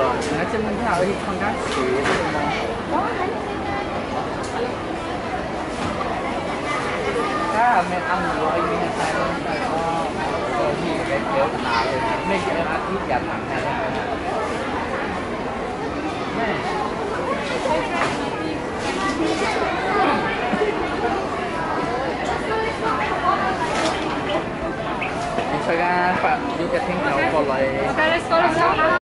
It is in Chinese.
那这边还有一趟大学吗？啊，没按摩，没啥东西，就是聊天，没其他东西讲了。你这个发，你这听到过来？